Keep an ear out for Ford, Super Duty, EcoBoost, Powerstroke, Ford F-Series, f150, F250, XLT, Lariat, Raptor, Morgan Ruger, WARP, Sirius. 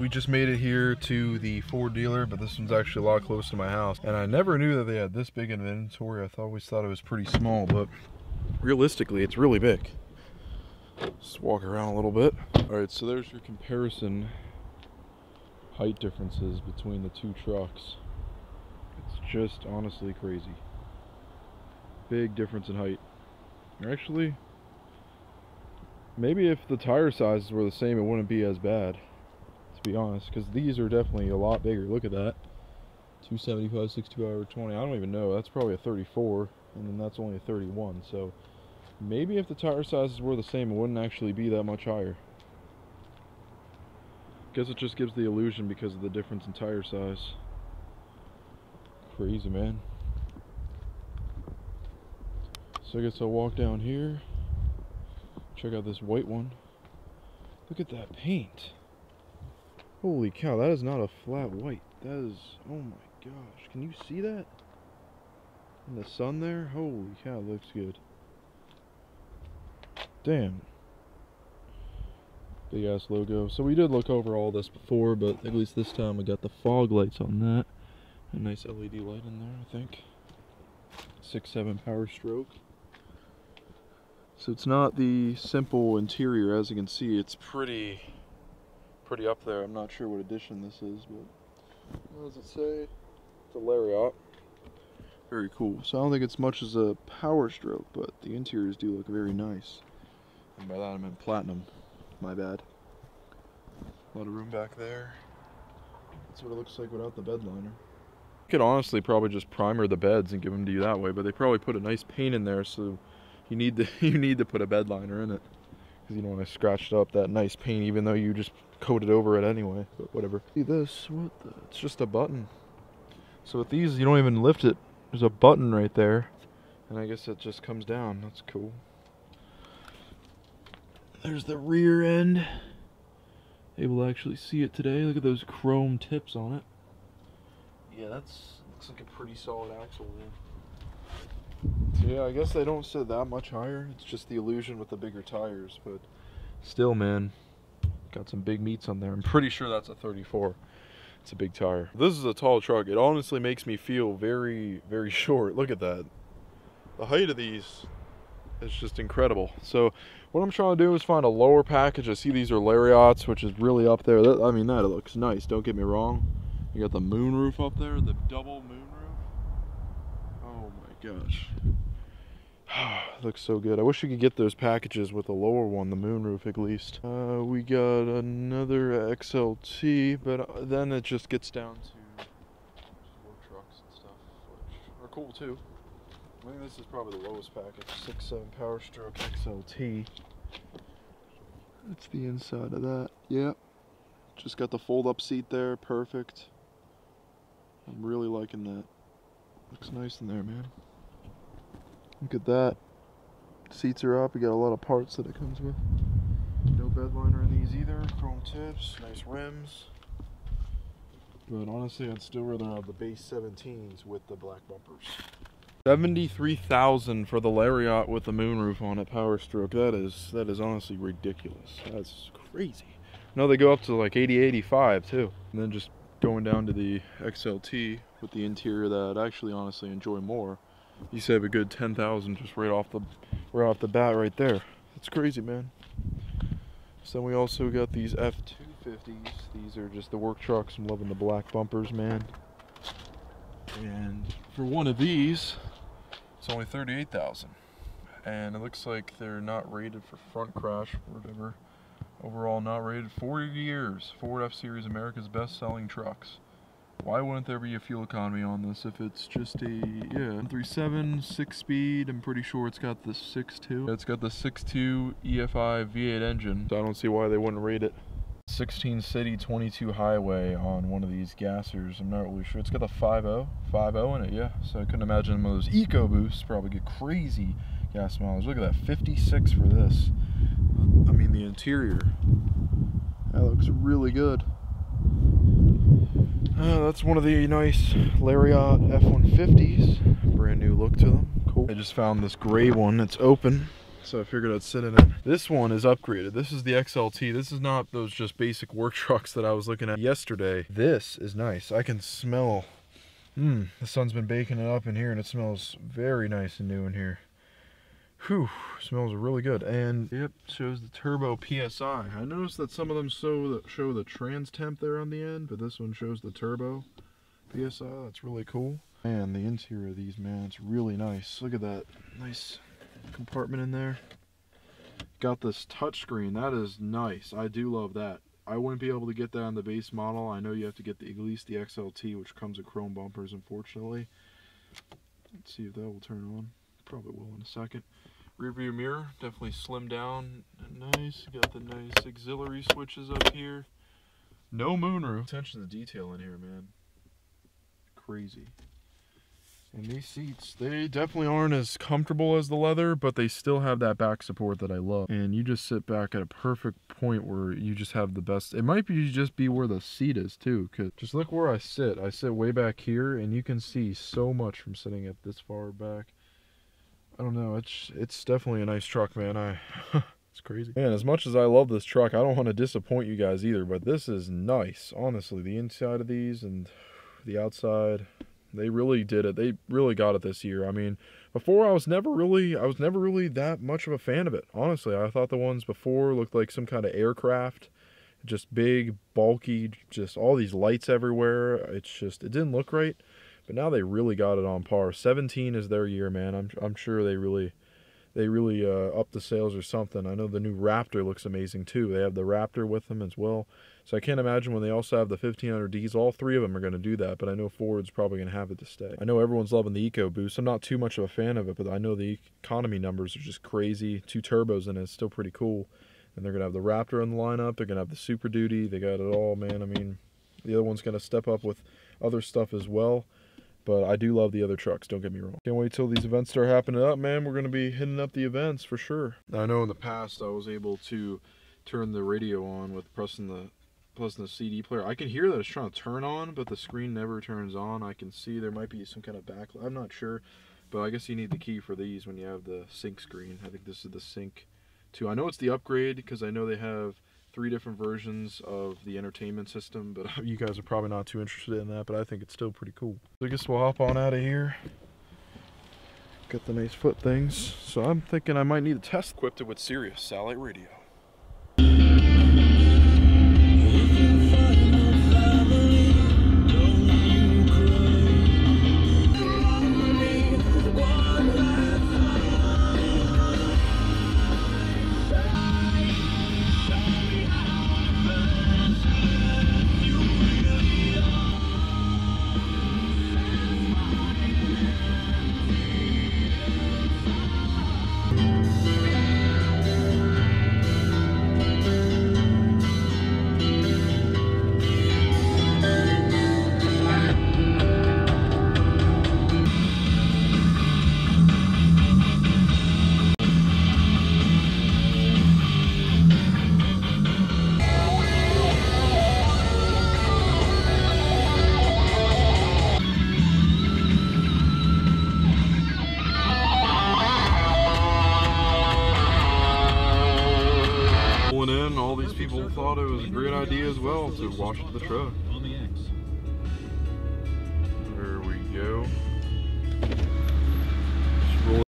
We just made it here to the Ford dealer, but this one's actually a lot closer to my house. And I never knew that they had this big an inventory. I always thought it was pretty small, but realistically, it's really big. Just walk around a little bit. All right, so there's your comparison height differences between the two trucks. It's just honestly crazy. Big difference in height. Actually, maybe if the tire sizes were the same, it wouldn't be as bad, to be honest, because these are definitely a lot bigger. Look at that. 275, 62 over 20. I don't even know. That's probably a 34, and then that's only a 31, so maybe if the tire sizes were the same, it wouldn't actually be that much higher. Guess it just gives the illusion because of the difference in tire size. Crazy, man. So I guess I'll walk down here, check out this white one. Look at that paint. Holy cow, that is not a flat white. That is, oh my gosh, can you see that? In the sun there? Holy cow, it looks good. Damn. Big ass logo. So we did look over all this before, but at least this time we got the fog lights on that. A nice LED light in there, I think. 6.7 Powerstroke. So it's not the simple interior, as you can see. It's pretty up there. I'm not sure what edition this is, but what does it say? It's a Lariat. Very cool. So I don't think it's much as a Powerstroke, but the interiors do look very nice. And by that I meant platinum. My bad. A lot of room back there. That's what it looks like without the bed liner. You could honestly probably just primer the beds and give them to you that way, but they probably put a nice paint in there, so you need to put a bed liner in it, because you don't want to scratch up that nice paint, even though you just coated over it anyway. But whatever. See this? What the? It's just a button. So with these, you don't even lift it. There's a button right there, and I guess it just comes down. That's cool. There's the rear end. Able to actually see it today. Look at those chrome tips on it. Yeah, that's looks like a pretty solid axle there. So yeah, I guess they don't sit that much higher. It's just the illusion with the bigger tires, but still, man, got some big meats on there. I'm pretty sure that's a 34. It's a big tire. This is a tall truck. It honestly makes me feel very, very short. Look at that. The height of these, it's just incredible. So what I'm trying to do is find a lower package. I see these are Lariats, which is really up there. That, I mean, that looks nice, don't get me wrong. You got the moonroof up there, the double moonroof. Oh my gosh. Looks so good. I wish you could get those packages with a lower one, the moonroof at least. We got another XLT, but then it just gets down to more trucks and stuff, which are cool too. I think this is probably the lowest package, 6.7 Powerstroke XLT. That's the inside of that. Yeah, just got the fold-up seat there, perfect. I'm really liking that. Looks nice in there, man. Look at that. Seats are up. You got a lot of parts that it comes with. No bed liner in these either. Chrome tips, nice rims. But honestly, I'd still rather have the base 17s with the black bumpers. 73,000 for the Lariat with the moonroof on it, Powerstroke. That is honestly ridiculous. That's crazy. No, they go up to like 80, 85 too. And then just going down to the XLT with the interior that I'd actually honestly enjoy more. You save a good 10,000 just right off the bat right there. That's crazy, man. So then we also got these F250s. These are just the work trucks. I'm loving the black bumpers, man. And for one of these, it's only 38,000, and it looks like they're not rated for front crash or whatever. Overall not rated. 40 years, Ford F-Series, America's best-selling trucks. Why wouldn't there be a fuel economy on this if it's just a, yeah, 137, 6-speed, I'm pretty sure it's got the 6.2. It's got the 6.2 EFI V8 engine, so I don't see why they wouldn't rate it. 16 city, 22 highway on one of these gassers. I'm not really sure. It's got the 5.0 in it, yeah. So I couldn't imagine one of those EcoBoosts probably get crazy gas mileage. Look at that, 56 for this. I mean, the interior. That looks really good. That's one of the nice Lariat F-150s. Brand new look to them. Cool. I just found this gray one. It's open. so I figured I'd sit in it. This one is upgraded. This is the XLT. This is not those just basic work trucks that I was looking at yesterday. This is nice. I can smell, the sun's been baking it up in here, and it smells very nice and new in here. Whew, smells really good. And yep, shows the turbo PSI. I noticed that some of them show the trans temp there on the end, but this one shows the turbo PSI. That's really cool. Man, the interior of these, man, it's really nice. Look at that nice compartment in there. Got this touchscreen. That is nice. I do love that. I wouldn't be able to get that on the base model. I know you have to get the, at least the XLT, which comes with chrome bumpers, unfortunately. Let's see if that will turn on. Probably will in a second. Rearview mirror, definitely slimmed down. Nice, got the nice auxiliary switches up here. No moonroof. Attention to detail in here, man. Crazy. And these seats, they definitely aren't as comfortable as the leather, but they still have that back support that I love. And you just sit back at a perfect point where you just have the best. It might be just be where the seat is too, because just look where I sit. I sit way back here, and you can see so much from sitting at this far back. I don't know, it's definitely a nice truck, man. It's crazy. Man, as much as I love this truck, I don't want to disappoint you guys either, but this is nice. Honestly, the inside of these and the outside, they really did it. They really got it this year. I mean, before I was never really that much of a fan of it. Honestly, I thought the ones before looked like some kind of aircraft. Just big, bulky, just all these lights everywhere. It's just, it didn't look right. But now they really got it on par. 17 is their year, man. I'm sure they really upped the sales or something. I know the new Raptor looks amazing too. They have the Raptor with them as well. So I can't imagine when they also have the 1500Ds, all three of them are going to do that, but I know Ford's probably going to have it to stay. I know everyone's loving the EcoBoost. I'm not too much of a fan of it, but I know the economy numbers are just crazy. 2 turbos in it, it's still pretty cool. And they're going to have the Raptor in the lineup. They're going to have the Super Duty. They got it all, man. I mean, the other one's going to step up with other stuff as well. But I do love the other trucks, don't get me wrong. Can't wait till these events start happening up, man. We're going to be hitting up the events for sure. I know in the past I was able to turn the radio on with pressing the CD player. I can hear that it's trying to turn on, but the screen never turns on. I can see there might be some kind of backlight. I'm not sure, but I guess you need the key for these when you have the sync screen. I think this is the sync 2. I know it's the upgrade because I know they have 3 different versions of the entertainment system, but you guys are probably not too interested in that, but I think it's still pretty cool. So I guess we'll hop on out of here. Got the nice foot things. So I'm thinking I might need a test. Equipped it with Sirius satellite radio. Thought it was a great idea as well to wash the truck. There we go.